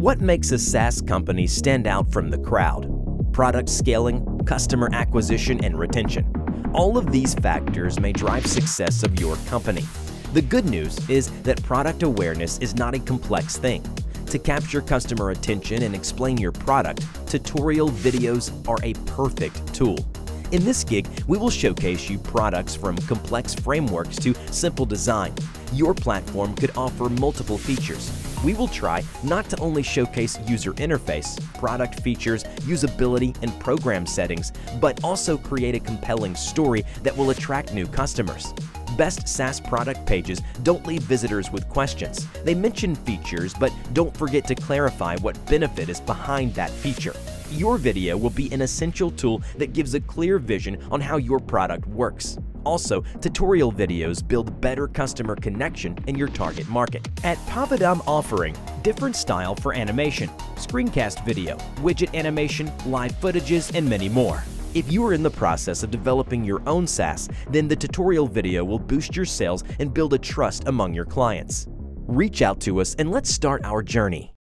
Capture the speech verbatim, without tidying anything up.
What makes a SaaS company stand out from the crowd? Product scaling, customer acquisition, and retention. All of these factors may drive success of your company. The good news is that product awareness is not a complex thing. To capture customer attention and explain your product, tutorial videos are a perfect tool. In this gig, we will showcase you products from complex frameworks to simple design. Your platform could offer multiple features. We will try not to only showcase user interface, product features, usability, and program settings, but also create a compelling story that will attract new customers. Best SaaS product pages don't leave visitors with questions. They mention features, but don't forget to clarify what benefit is behind that feature. Your video will be an essential tool that gives a clear vision on how your product works. Also, tutorial videos build better customer connection in your target market. At Povidom offering different style for animation, screencast video, widget animation, live footages, and many more. If you are in the process of developing your own SaaS, then the tutorial video will boost your sales and build a trust among your clients. Reach out to us and let's start our journey.